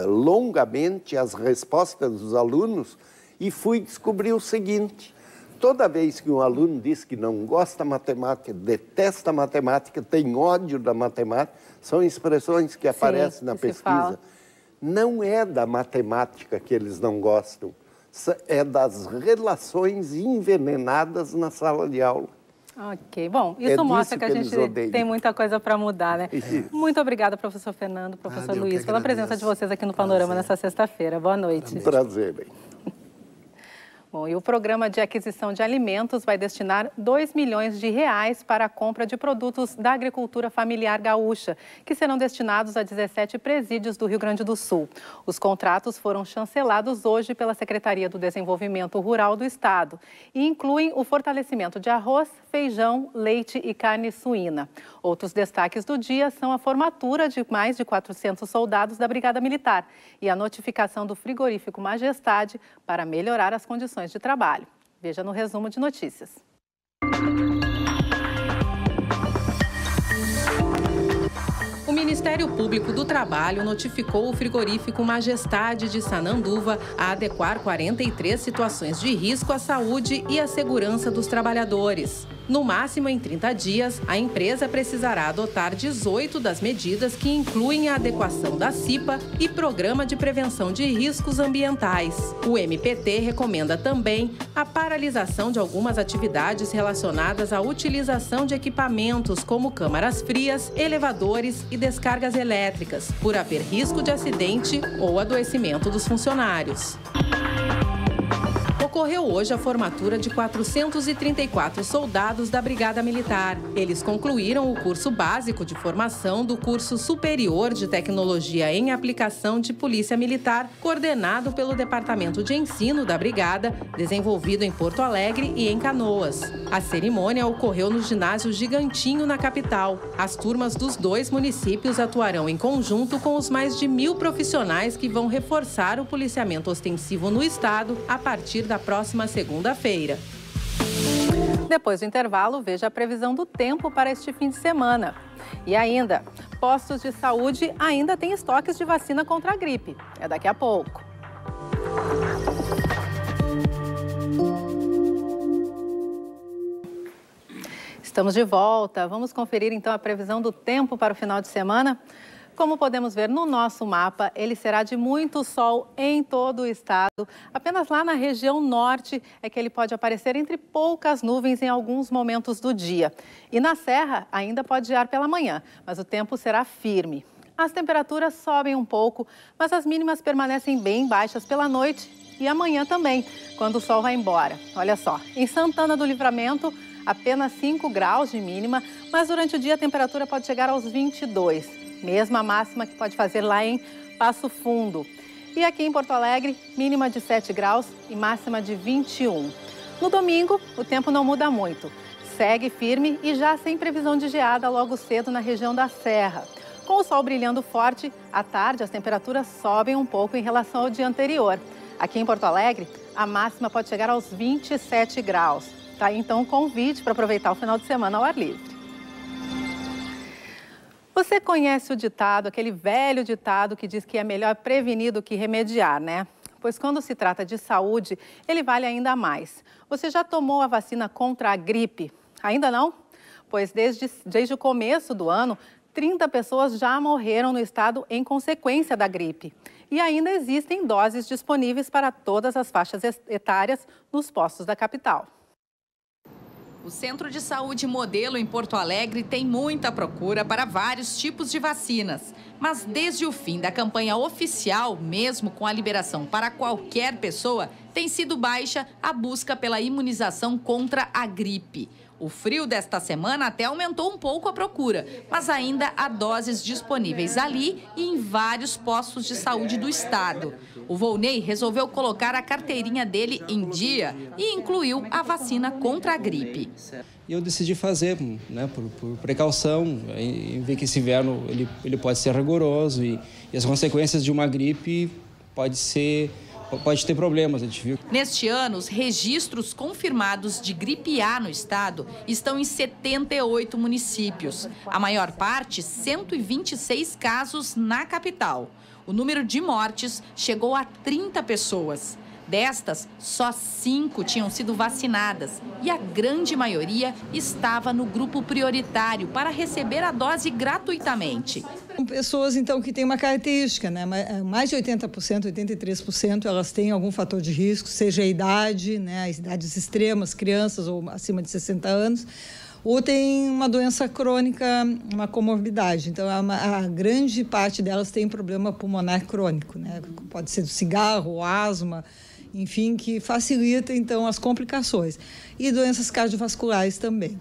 longamente as respostas dos alunos e fui descobrir o seguinte. Toda vez que um aluno diz que não gosta de matemática, detesta matemática, tem ódio da matemática, são expressões que aparecem na pesquisa. não é da matemática que eles não gostam, é das relações envenenadas na sala de aula. Ok, bom, isso mostra que a gente tem muita coisa para mudar, né? Isso. Muito obrigada, professor Fernando, professor Luiz, pela presença de vocês aqui no Panorama nessa sexta-feira. Boa noite. Prazer, bem. Bom, e o Programa de Aquisição de Alimentos vai destinar R$ 2 milhões para a compra de produtos da agricultura familiar gaúcha, que serão destinados a 17 presídios do Rio Grande do Sul. Os contratos foram chancelados hoje pela Secretaria do Desenvolvimento Rural do Estado e incluem o fortalecimento de arroz, feijão, leite e carne suína. Outros destaques do dia são a formatura de mais de 400 soldados da Brigada Militar e a notificação do frigorífico Majestade para melhorar as condições de trabalho. Veja no resumo de notícias. O Ministério Público do Trabalho notificou o frigorífico Majestade de Sananduva a adequar 43 situações de risco à saúde e à segurança dos trabalhadores. No máximo, em 30 dias, a empresa precisará adotar 18 das medidas que incluem a adequação da CIPA e Programa de Prevenção de Riscos Ambientais. O MPT recomenda também a paralisação de algumas atividades relacionadas à utilização de equipamentos como câmaras frias, elevadores e descargas elétricas, por haver risco de acidente ou adoecimento dos funcionários. Ocorreu hoje a formatura de 434 soldados da Brigada Militar. Eles concluíram o curso básico de formação do curso superior de tecnologia em aplicação de polícia militar, coordenado pelo Departamento de Ensino da Brigada, desenvolvido em Porto Alegre e em Canoas. A cerimônia ocorreu no ginásio Gigantinho, na capital. As turmas dos dois municípios atuarão em conjunto com os mais de 1.000 profissionais que vão reforçar o policiamento ostensivo no estado a partir da próxima segunda-feira. Depois do intervalo, veja a previsão do tempo para este fim de semana. E ainda, postos de saúde ainda têm estoques de vacina contra a gripe. É daqui a pouco. Estamos de volta. Vamos conferir então a previsão do tempo para o final de semana. Como podemos ver no nosso mapa, ele será de muito sol em todo o estado. Apenas lá na região norte é que ele pode aparecer entre poucas nuvens em alguns momentos do dia. E na serra ainda pode gear pela manhã, mas o tempo será firme. As temperaturas sobem um pouco, mas as mínimas permanecem bem baixas pela noite e amanhã também, quando o sol vai embora. Olha só, em Santana do Livramento, apenas 5 graus de mínima, mas durante o dia a temperatura pode chegar aos 22. Mesma máxima que pode fazer lá em Passo Fundo. E aqui em Porto Alegre, mínima de 7 graus e máxima de 21. No domingo, o tempo não muda muito. Segue firme e já sem previsão de geada logo cedo na região da Serra. Com o sol brilhando forte, à tarde as temperaturas sobem um pouco em relação ao dia anterior. Aqui em Porto Alegre, a máxima pode chegar aos 27 graus. Tá aí então um convite para aproveitar o final de semana ao ar livre. Você conhece o ditado, aquele velho ditado que diz que é melhor prevenir do que remediar, né? Pois quando se trata de saúde, ele vale ainda mais. Você já tomou a vacina contra a gripe? Ainda não? Pois desde o começo do ano, 30 pessoas já morreram no estado em consequência da gripe. E ainda existem doses disponíveis para todas as faixas etárias nos postos da capital. O Centro de Saúde Modelo em Porto Alegre tem muita procura para vários tipos de vacinas. Mas desde o fim da campanha oficial, mesmo com a liberação para qualquer pessoa, tem sido baixa a busca pela imunização contra a gripe. O frio desta semana até aumentou um pouco a procura, mas ainda há doses disponíveis ali e em vários postos de saúde do estado. O Volney resolveu colocar a carteirinha dele em dia e incluiu a vacina contra a gripe. Eu decidi fazer, né, por precaução, em ver que esse inverno ele pode ser rigoroso e as consequências de uma gripe pode ter problemas, a gente viu. Neste ano, os registros confirmados de gripe A no estado estão em 78 municípios. A maior parte, 126 casos na capital. O número de mortes chegou a 30 pessoas. Destas, só 5 tinham sido vacinadas e a grande maioria estava no grupo prioritário para receber a dose gratuitamente. São pessoas, então, que têm uma característica, né? Mais de 80%, 83%, elas têm algum fator de risco, seja a idade, né? As idades extremas, crianças ou acima de 60 anos, ou tem uma doença crônica, uma comorbidade. Então, a grande parte delas tem problema pulmonar crônico, né? Pode ser do cigarro, asma, enfim, que facilita, então, as complicações. E doenças cardiovasculares também.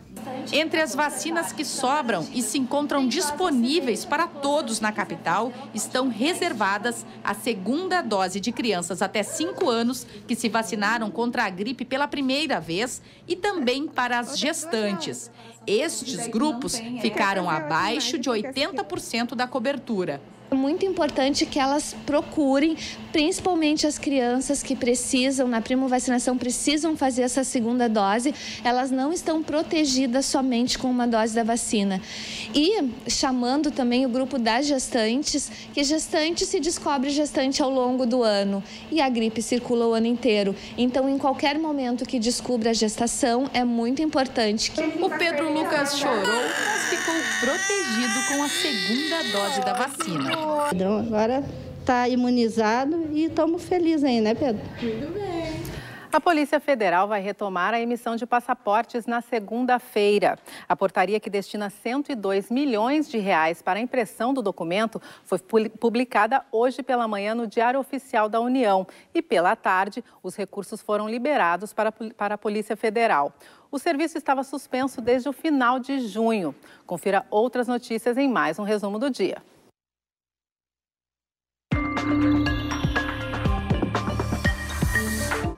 Entre as vacinas que sobram e se encontram disponíveis para todos na capital, estão reservadas a segunda dose de crianças até 5 anos que se vacinaram contra a gripe pela primeira vez e também para as gestantes. Estes grupos ficaram abaixo de 80% da cobertura. É muito importante que elas procurem, principalmente as crianças que precisam, na primovacinação, precisam fazer essa segunda dose. Elas não estão protegidas somente com uma dose da vacina. E chamando também o grupo das gestantes, que gestante se descobre gestante ao longo do ano e a gripe circula o ano inteiro. Então, em qualquer momento que descubra a gestação, é muito importante que... O Pedro Lucas chorou, mas ficou protegido com a segunda dose da vacina. Pedro agora está imunizado e estamos felizes aí, né, Pedro? Muito bem. A Polícia Federal vai retomar a emissão de passaportes na segunda-feira. A portaria que destina 102 milhões de reais para a impressão do documento foi publicada hoje pela manhã no Diário Oficial da União. E pela tarde, os recursos foram liberados para a Polícia Federal. O serviço estava suspenso desde o final de junho. Confira outras notícias em mais um resumo do dia.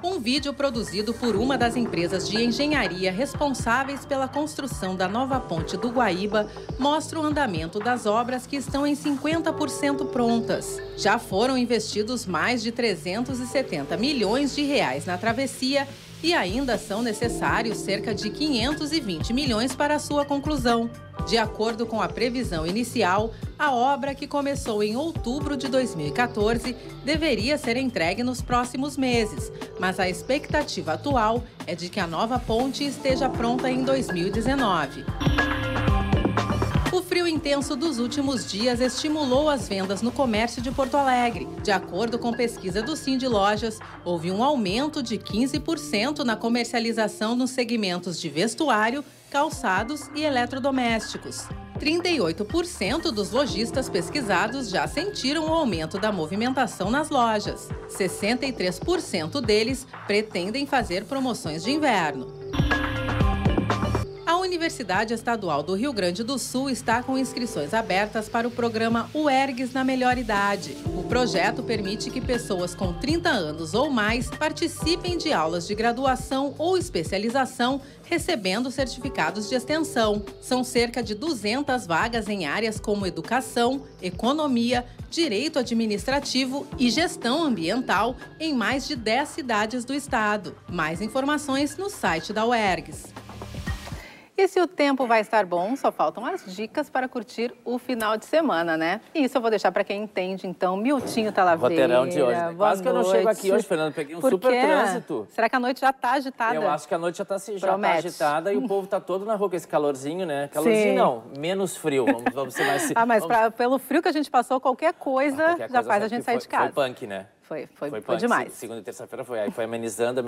Um vídeo produzido por uma das empresas de engenharia responsáveis pela construção da nova ponte do Guaíba mostra o andamento das obras que estão em 50% prontas. Já foram investidos mais de 370 milhões de reais na travessia e ainda são necessários cerca de 520 milhões para a sua conclusão. De acordo com a previsão inicial, a obra, que começou em outubro de 2014, deveria ser entregue nos próximos meses, mas a expectativa atual é de que a nova ponte esteja pronta em 2019. O frio intenso dos últimos dias estimulou as vendas no comércio de Porto Alegre. De acordo com pesquisa do Sindlojas, houve um aumento de 15% na comercialização nos segmentos de vestuário, calçados e eletrodomésticos. 38% dos lojistas pesquisados já sentiram o aumento da movimentação nas lojas. 63% deles pretendem fazer promoções de inverno. A Universidade Estadual do Rio Grande do Sul está com inscrições abertas para o programa UFRGS na Melhor Idade. O projeto permite que pessoas com 30 anos ou mais participem de aulas de graduação ou especialização, recebendo certificados de extensão. São cerca de 200 vagas em áreas como educação, economia, direito administrativo e gestão ambiental em mais de 10 cidades do estado. Mais informações no site da UFRGS. E se o tempo vai estar bom, só faltam as dicas para curtir o final de semana, né? E isso eu vou deixar para quem entende, então, Miltinho Talaveira. Roteirão de hoje, né? Quase que eu não chego aqui hoje, Fernando, peguei um super trânsito. Será que a noite já está agitada? Eu acho que a noite já tá agitada e o povo tá todo na rua com esse calorzinho, né? Calorzinho sim. Não, menos frio, vamos ser mais... Ah, mas vamos... pelo frio que a gente passou, qualquer coisa já faz a gente sair de casa. Foi punk, né? Foi demais. Segunda e terça-feira foi amenizando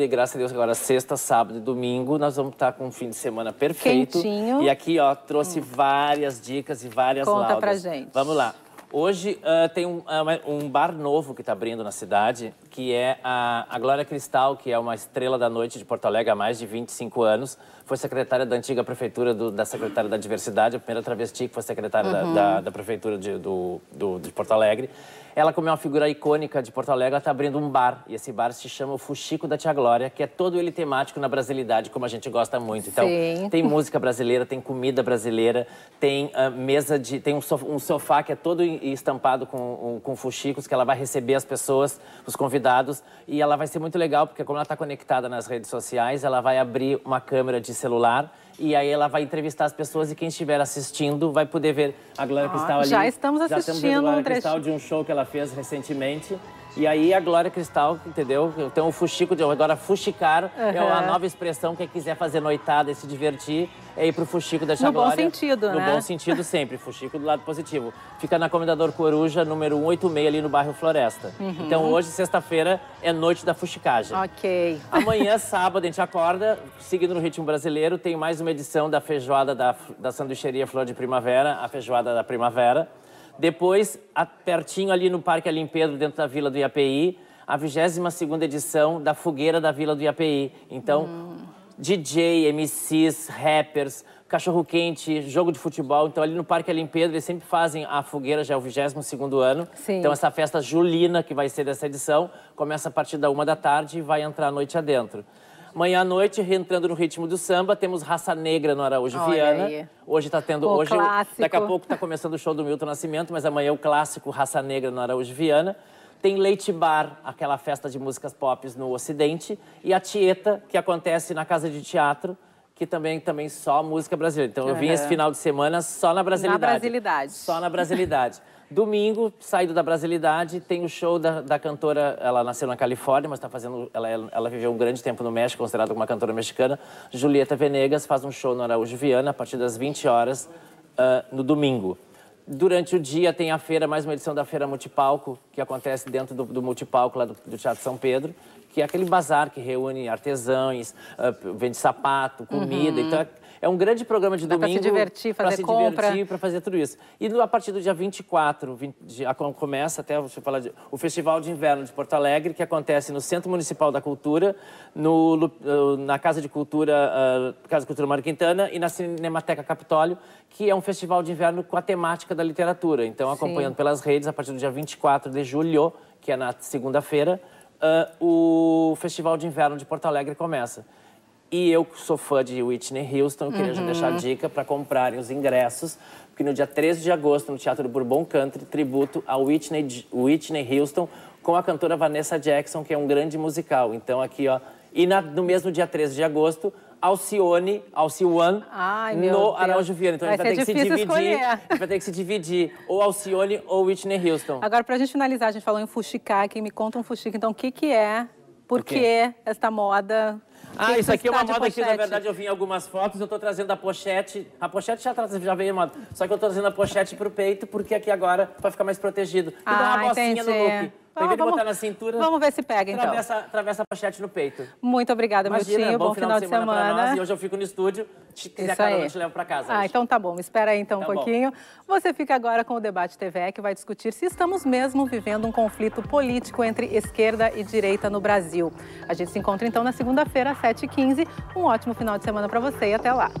e graças a Deus agora sexta, sábado e domingo nós vamos estar com um fim de semana perfeito. Quentinho. E aqui, ó, trouxe várias dicas e várias laudas. Conta pra gente. Vamos lá. Hoje tem um bar novo que está abrindo na cidade, que é a Glória Cristal, que é uma estrela da noite de Porto Alegre há mais de 25 anos. Foi secretária da antiga prefeitura, da secretária da diversidade, a primeira travesti que foi secretária da prefeitura de Porto Alegre. Ela, como é uma figura icônica de Porto Alegre, ela está abrindo um bar. E esse bar se chama o Fuxico da Tia Glória, que é todo ele temático na brasilidade, como a gente gosta muito. Então, sim, tem música brasileira, tem comida brasileira, tem mesa de... Tem um sofá que é todo estampado com fuxicos, que ela vai receber as pessoas, os convidados. E ela vai ser muito legal, porque como ela está conectada nas redes sociais, ela vai abrir uma câmera de celular... E aí ela vai entrevistar as pessoas e quem estiver assistindo vai poder ver a Glória Cristal ali. Já estamos assistindo um trechinho de um show que ela fez recentemente. E aí a Glória Cristal, entendeu? Eu tenho um fuxico de... Agora, fuxicar é uma nova expressão. Quem quiser fazer noitada e se divertir, é ir pro fuxico da Glória. No bom sentido, né? No bom sentido sempre. Fuxico do lado positivo. Fica na Comendador Coruja, número 186, ali no bairro Floresta. Uhum. Então, hoje, sexta-feira, é noite da fuxicagem. Ok. Amanhã, sábado, a gente acorda, seguindo no ritmo brasileiro, tem mais uma edição da feijoada da sanduicheria Flor de Primavera, a feijoada da primavera. Depois, pertinho ali no Parque Alim Pedro, dentro da Vila do IAPI, a 22ª edição da Fogueira da Vila do IAPI. Então, DJ, MCs, rappers, cachorro-quente, jogo de futebol. Então, ali no Parque Alim Pedro, eles sempre fazem a fogueira, já é o 22º ano. Sim. Então, essa festa julina que vai ser dessa edição, começa a partir da 1 da tarde e vai entrar a noite adentro. Amanhã à noite, reentrando no ritmo do samba, temos Raça Negra no Araújo-Viana. Hoje tá tendo... O hoje, clássico. Daqui a pouco tá começando o show do Milton Nascimento, mas amanhã é o clássico Raça Negra no Araújo-Viana. Tem Leite Bar, aquela festa de músicas pop no Ocidente. E a Tieta, que acontece na Casa de Teatro, que também só música brasileira. Então eu vim esse final de semana só na brasilidade. Na brasilidade. Só na brasilidade. Domingo, saído da brasilidade, tem o show da cantora, ela nasceu na Califórnia, mas tá fazendo, ela viveu um grande tempo no México, considerada uma cantora mexicana, Julieta Venegas, faz um show no Araújo-Viana a partir das 20h no domingo. Durante o dia tem a feira, mais uma edição da Feira Multipalco, que acontece dentro do Multipalco lá do Teatro São Pedro, que é aquele bazar que reúne artesãos, vende sapato, comida, então... É um grande programa de domingo. Para se divertir, fazer compra. Para se divertir, para fazer tudo isso. E a partir do dia 24, começa até, deixa eu falar, o Festival de Inverno de Porto Alegre, que acontece no Centro Municipal da Cultura, na Casa de Cultura Mário Quintana e na Cinemateca Capitólio, que é um festival de inverno com a temática da literatura. Então, acompanhando pelas redes, a partir do dia 24 de julho, que é na segunda-feira, o Festival de Inverno de Porto Alegre começa. E eu sou fã de Whitney Houston, queria já deixar a dica para comprarem os ingressos, porque no dia 13 de agosto, no Teatro do Bourbon Country, tributo a Whitney Houston com a cantora Vanessa Jackson, que é um grande musical. Então aqui, ó, e no mesmo dia 13 de agosto, Alcione, Alcione, no Araújo-Viana. Então a gente vai ter que se dividir, ou Alcione ou Whitney Houston. Agora, para a gente finalizar, a gente falou em fuxicar, quem me conta um fuxica, então o que é? Por que esta moda... isso aqui é uma moda que, na verdade, eu vi em algumas fotos, eu tô trazendo a pochete. A pochete já veio em moda. Só que eu tô trazendo a pochete pro peito, porque aqui agora vai ficar mais protegido. E dá uma bolsinha no look. Ao invés de botar na cintura... Vamos ver se pega, então. Atravessa a pochete no peito. Muito obrigada, Miltinho. Bom final de semana pra nós. E hoje eu fico no estúdio. Se quiser carona, eu te levo pra casa. Então tá bom. Espera aí, então, um pouquinho. Você fica agora com o Debate TVE, que vai discutir se estamos mesmo vivendo um conflito político entre esquerda e direita no Brasil. A gente se encontra, então, na segunda-feira, às 7h15. Um ótimo final de semana pra você e até lá.